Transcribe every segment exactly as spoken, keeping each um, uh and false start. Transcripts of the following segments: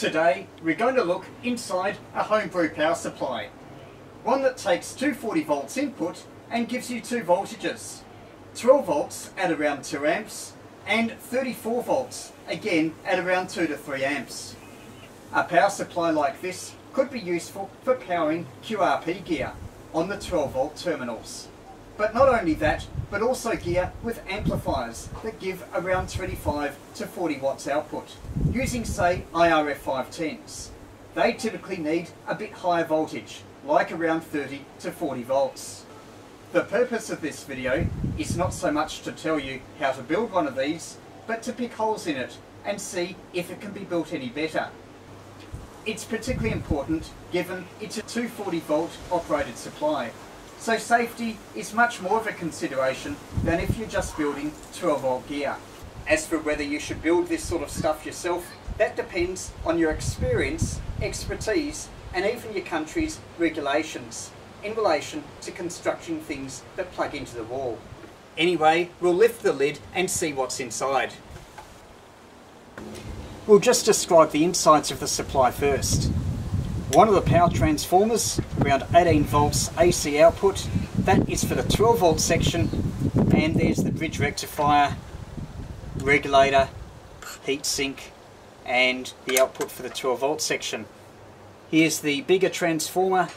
Today we're going to look inside a homebrew power supply, one that takes two forty volts input and gives you two voltages, twelve volts at around two amps and thirty-four volts again at around two to three amps. A power supply like this could be useful for powering Q R P gear on the twelve volt terminals. But not only that, but also gear with amplifiers that give around twenty-five to forty watts output, using say I R F five ten s. They typically need a bit higher voltage, like around thirty to forty volts. The purpose of this video is not so much to tell you how to build one of these, but to pick holes in it and see if it can be built any better. It's particularly important given it's a two forty volt operated supply. So safety is much more of a consideration than if you're just building twelve volt gear. As for whether you should build this sort of stuff yourself, that depends on your experience, expertise, and even your country's regulations in relation to constructing things that plug into the wall. Anyway, we'll lift the lid and see what's inside. We'll just describe the insides of the supply first. One of the power transformers, around eighteen volts A C output, that is for the twelve volt section, and there's the bridge rectifier, regulator, heat sink, and the output for the twelve volt section. Here's the bigger transformer,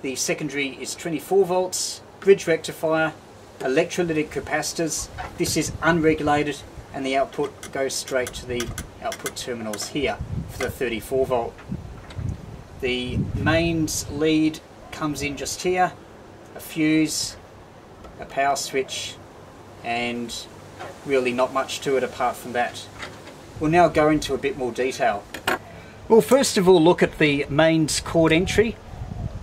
the secondary is twenty-four volts, bridge rectifier, electrolytic capacitors, this is unregulated, and the output goes straight to the output terminals here for the thirty-four volt. The mains lead comes in just here, a fuse, a power switch, and really not much to it apart from that. We'll now go into a bit more detail. We'll first of all look at the mains cord entry.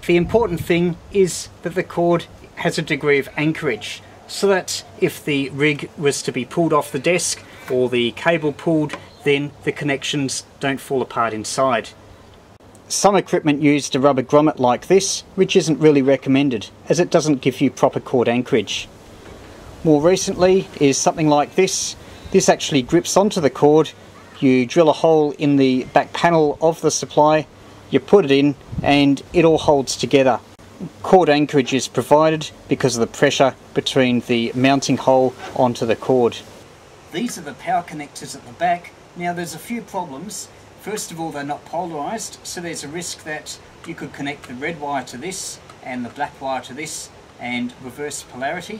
The important thing is that the cord has a degree of anchorage, so that if the rig was to be pulled off the desk or the cable pulled, then the connections don't fall apart inside. Some equipment used a rubber grommet like this, which isn't really recommended as it doesn't give you proper cord anchorage. More recently is something like this. This actually grips onto the cord, you drill a hole in the back panel of the supply, you put it in and it all holds together. Cord anchorage is provided because of the pressure between the mounting hole onto the cord. These are the power connectors at the back. Now there's a few problems. First of all, they're not polarised, so there's a risk that you could connect the red wire to this and the black wire to this and reverse polarity,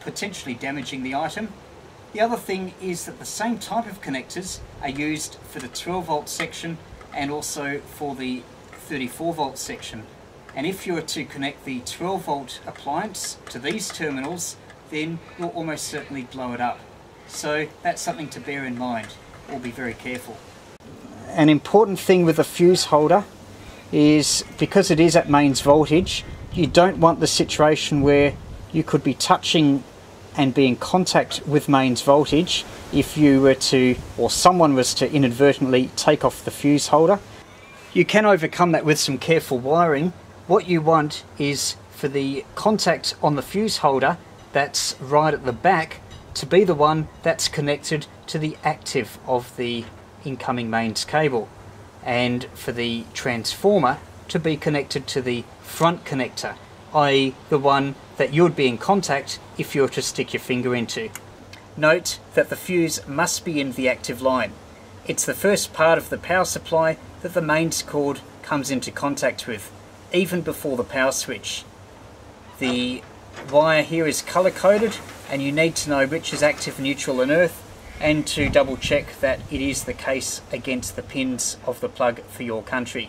potentially damaging the item. The other thing is that the same type of connectors are used for the twelve volt section and also for the thirty-four volt section. And if you were to connect the twelve volt appliance to these terminals, then you'll almost certainly blow it up. So that's something to bear in mind, or be very careful. An important thing with the fuse holder is, because it is at mains voltage, you don't want the situation where you could be touching and be in contact with mains voltage if you were to, or someone was to inadvertently take off the fuse holder. You can overcome that with some careful wiring. What you want is for the contact on the fuse holder that's right at the back to be the one that's connected to the active of the incoming mains cable, and for the transformer to be connected to the front connector, that is the one that you would be in contact if you were to stick your finger into. Note that the fuse must be in the active line. It's the first part of the power supply that the mains cord comes into contact with, even before the power switch. The wire here is color coded and you need to know which is active, neutral and earth, and to double check that it is the case against the pins of the plug for your country.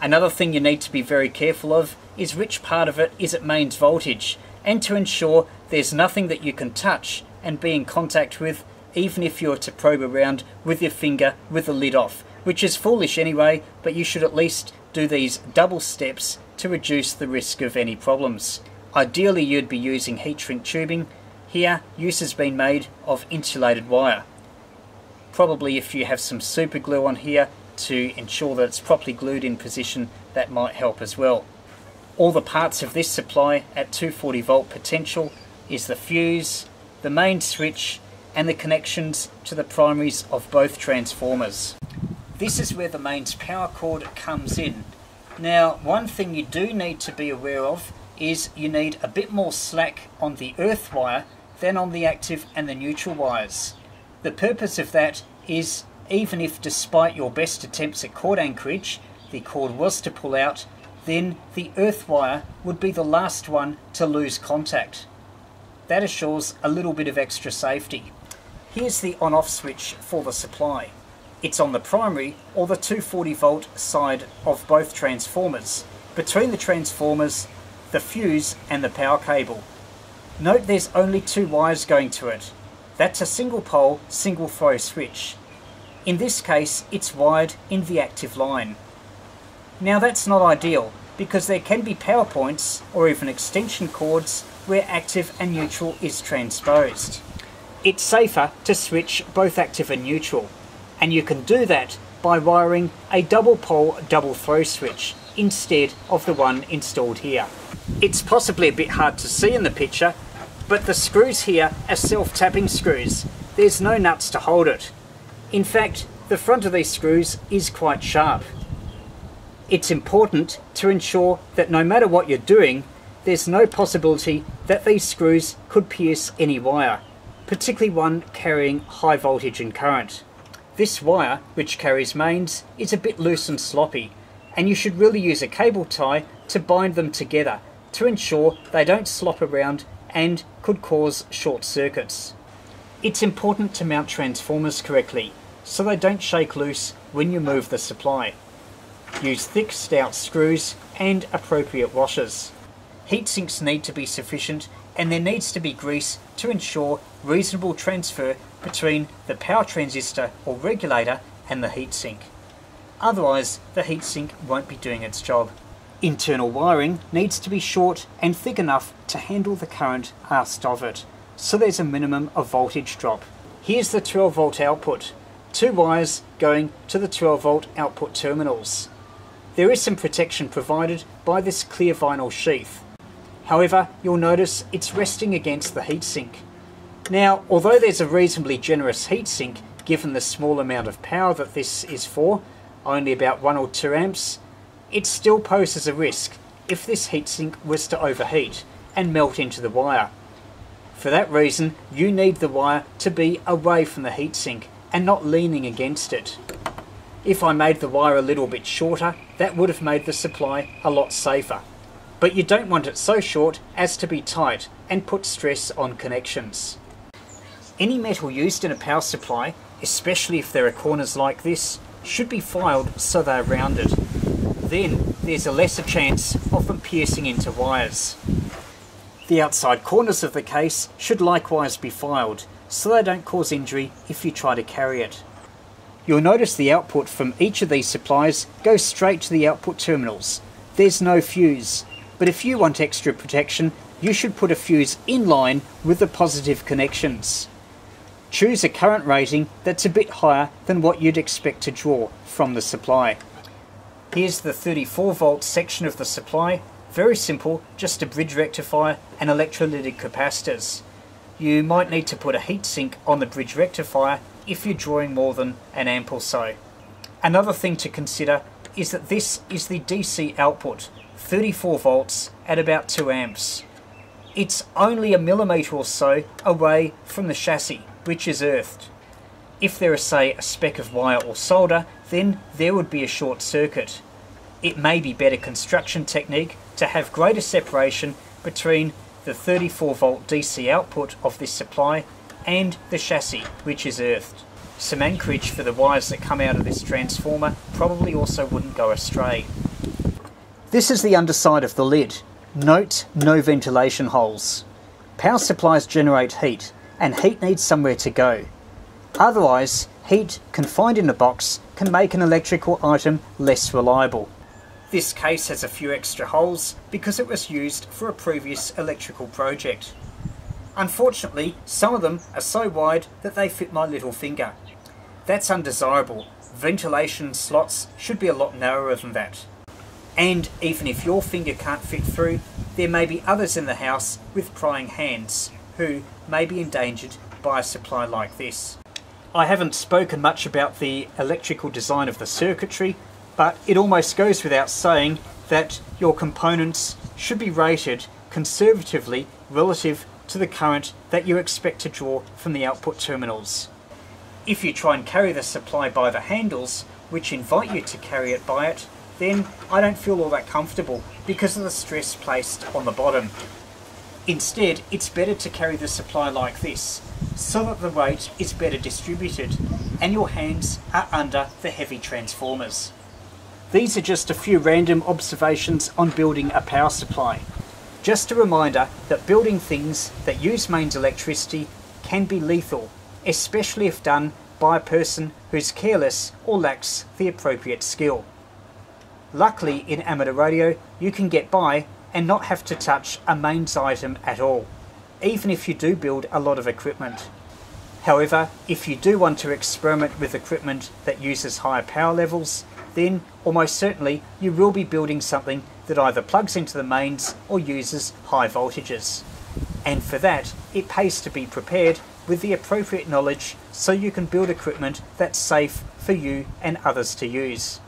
Another thing you need to be very careful of is which part of it is at mains voltage, and to ensure there's nothing that you can touch and be in contact with, even if you were to probe around with your finger with the lid off, which is foolish anyway, but you should at least do these double steps to reduce the risk of any problems. Ideally you'd be using heat shrink tubing. Here, use has been made of insulated wire. Probably if you have some super glue on here to ensure that it's properly glued in position, that might help as well. All the parts of this supply at two forty volt potential is the fuse, the main switch, and the connections to the primaries of both transformers. This is where the mains power cord comes in. Now, one thing you do need to be aware of is you need a bit more slack on the earth wire than on the active and the neutral wires. The purpose of that is, even if despite your best attempts at cord anchorage, the cord was to pull out, then the earth wire would be the last one to lose contact. That assures a little bit of extra safety. Here's the on-off switch for the supply. It's on the primary or the two forty volt side of both transformers, between the transformers, the fuse and the power cable. Note there's only two wires going to it. That's a single pole, single throw switch. In this case, it's wired in the active line. Now that's not ideal, because there can be power points or even extension cords where active and neutral is transposed. It's safer to switch both active and neutral, and you can do that by wiring a double pole, double throw switch instead of the one installed here. It's possibly a bit hard to see in the picture, but the screws here are self-tapping screws. There's no nuts to hold it. In fact, the front of these screws is quite sharp. It's important to ensure that no matter what you're doing, there's no possibility that these screws could pierce any wire, particularly one carrying high voltage and current. This wire, which carries mains, is a bit loose and sloppy, and you should really use a cable tie to bind them together to ensure they don't slop around and could cause short circuits. It's important to mount transformers correctly so they don't shake loose when you move the supply. Use thick, stout screws and appropriate washers. Heat sinks need to be sufficient, and there needs to be grease to ensure reasonable transfer between the power transistor or regulator and the heat sink. Otherwise, the heatsink won't be doing its job. Internal wiring needs to be short and thick enough to handle the current asked of it, so there's a minimum of voltage drop. Here's the twelve volt output, two wires going to the twelve volt output terminals. There is some protection provided by this clear vinyl sheath. However, you'll notice it's resting against the heatsink. Now, although there's a reasonably generous heatsink given the small amount of power that this is for, only about one or two amps, it still poses a risk if this heatsink was to overheat and melt into the wire. For that reason, you need the wire to be away from the heatsink and not leaning against it. If I made the wire a little bit shorter, that would have made the supply a lot safer. But you don't want it so short as to be tight and put stress on connections. Any metal used in a power supply, especially if there are corners like this, should be filed so they are rounded. Then there's a lesser chance of them piercing into wires. The outside corners of the case should likewise be filed so they don't cause injury if you try to carry it. You'll notice the output from each of these supplies goes straight to the output terminals. There's no fuse, but if you want extra protection, you should put a fuse in line with the positive connections. Choose a current rating that's a bit higher than what you'd expect to draw from the supply. Here's the thirty-four volt section of the supply. Very simple, just a bridge rectifier and electrolytic capacitors. You might need to put a heat sink on the bridge rectifier if you're drawing more than an amp or so. Another thing to consider is that this is the D C output, thirty-four volts at about two amps. It's only a millimetre or so away from the chassis, which is earthed. If there is, say, a speck of wire or solder, then there would be a short circuit. It may be better construction technique to have greater separation between the thirty-four volt D C output of this supply and the chassis, which is earthed. Some anchorage for the wires that come out of this transformer probably also wouldn't go astray. This is the underside of the lid. Note, no ventilation holes. Power supplies generate heat, and heat needs somewhere to go. Otherwise, heat confined in a box can make an electrical item less reliable. This case has a few extra holes because it was used for a previous electrical project. Unfortunately, some of them are so wide that they fit my little finger. That's undesirable. Ventilation slots should be a lot narrower than that. And even if your finger can't fit through, there may be others in the house with prying hands who may be endangered by a supply like this. I haven't spoken much about the electrical design of the circuitry, but it almost goes without saying that your components should be rated conservatively relative to the current that you expect to draw from the output terminals. If you try and carry the supply by the handles, which invite you to carry it by it, then I don't feel all that comfortable because of the stress placed on the bottom. Instead, it's better to carry the supply like this, so that the weight is better distributed and your hands are under the heavy transformers. These are just a few random observations on building a power supply. Just a reminder that building things that use mains electricity can be lethal, especially if done by a person who's careless or lacks the appropriate skill. Luckily, in amateur radio, you can get by and not have to touch a mains item at all, even if you do build a lot of equipment. However, if you do want to experiment with equipment that uses higher power levels, then almost certainly you will be building something that either plugs into the mains or uses high voltages. And for that, it pays to be prepared with the appropriate knowledge so you can build equipment that's safe for you and others to use.